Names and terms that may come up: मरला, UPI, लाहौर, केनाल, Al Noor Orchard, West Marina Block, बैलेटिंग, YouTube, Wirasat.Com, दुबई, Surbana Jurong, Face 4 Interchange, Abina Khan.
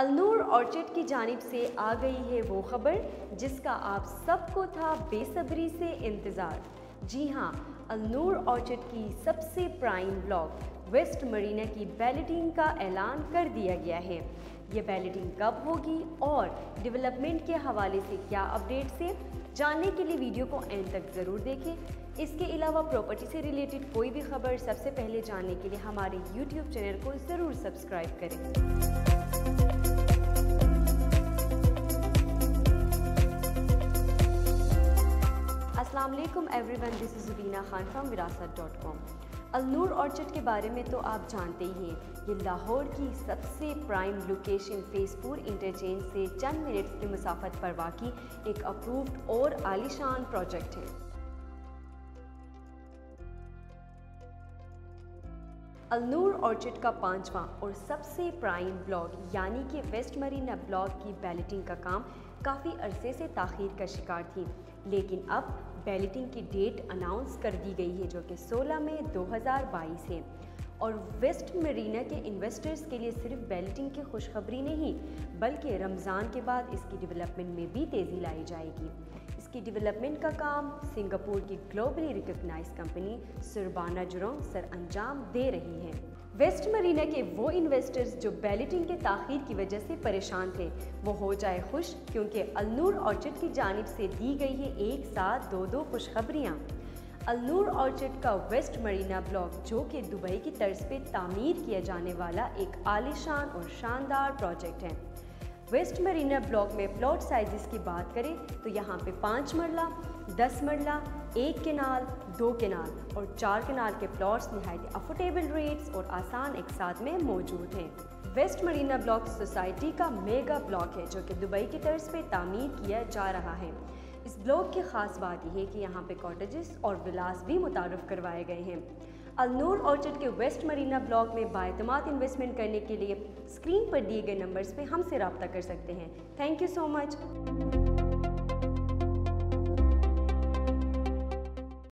अल Noor orchard की जानिब से आ गई है वो ख़बर जिसका आप सबको था बेसब्री से इंतज़ार। जी हाँ, अल नूर ऑर्चर्ड की सबसे प्राइम ब्लॉक वेस्ट मरीना की बैलेटिंग का ऐलान कर दिया गया है। ये बैलेटिंग कब होगी और डेवलपमेंट के हवाले से क्या अपडेट्स हैं, जानने के लिए वीडियो को एंड तक ज़रूर देखें। इसके अलावा प्रॉपर्टी से रिलेटेड कोई भी खबर सबसे पहले जानने के लिए हमारे YouTube चैनल को ज़रूर सब्सक्राइब करें। अस्सलाम वालेकुम everyone, this is Abina Khan from विरासत.com। अल नूर ऑर्चर्ड के बारे में तो आप जानते ही हैं, ये लाहौर की सबसे प्राइम लोकेशन फेस 4 इंटरचेंज से चंद मिनट्स की मुसाफत पर वाक़ी एक अप्रूव्ड और आलीशान प्रोजेक्ट है। अल नूर ऑर्चर्ड का पांचवा और सबसे प्राइम ब्लॉक यानी कि वेस्ट मरीना ब्लॉक की बैलेटिंग का काम काफ़ी अरसे से ताख़ीर का शिकार थी, लेकिन अब बैलेटिंग की डेट अनाउंस कर दी गई है जो कि 16 मई 2022 है। और वेस्ट मरीना के इन्वेस्टर्स के लिए सिर्फ बैलेटिंग की खुशखबरी नहीं बल्कि रमज़ान के बाद इसकी डेवलपमेंट में भी तेज़ी लाई जाएगी। इसकी डेवलपमेंट का काम सिंगापुर की globally recognise company Surbana Jurong सर अंजाम दे रही है। वेस्ट मरीना के वो इन्वेस्टर्स जो बैलेटिंग के ताख़ीर की वजह से परेशान थे वो हो जाए खुश, क्योंकि अल नूर ऑर्चर्ड की जानिब से दी गई है एक साथ दो खुशखबरियाँ। अल नूर ऑर्चर्ड का वेस्ट मरीना ब्लॉक जो कि दुबई की तर्ज पे तामीर किया जाने वाला एक आलीशान और शानदार प्रोजेक्ट है। वेस्ट मरीना ब्लॉक में प्लॉट साइज़ की बात करें तो यहाँ पे 5 मरला, 10 मरला, 1 केनाल, 2 केनाल और 4 केनाल के प्लॉट्स नहायत अफोर्डेबल रेट्स और आसान एक साथ में मौजूद हैं। वेस्ट मरीना ब्लॉक सोसाइटी का मेगा ब्लॉक है जो कि दुबई की तर्ज पे तामीर किया जा रहा है। इस ब्लॉक की ख़ास बात यह है कि यहाँ पे कॉटेजेस और विलास भी मुतारफ़ करवाए गए हैं। अल नूर ऑर्चर्ड के वेस्ट मरीना ब्लॉक में बाएतमाद इन्वेस्टमेंट करने के लिए स्क्रीन पर दिए गए नंबर्स पे हमसे रब्ता कर सकते हैं। Thank you so much.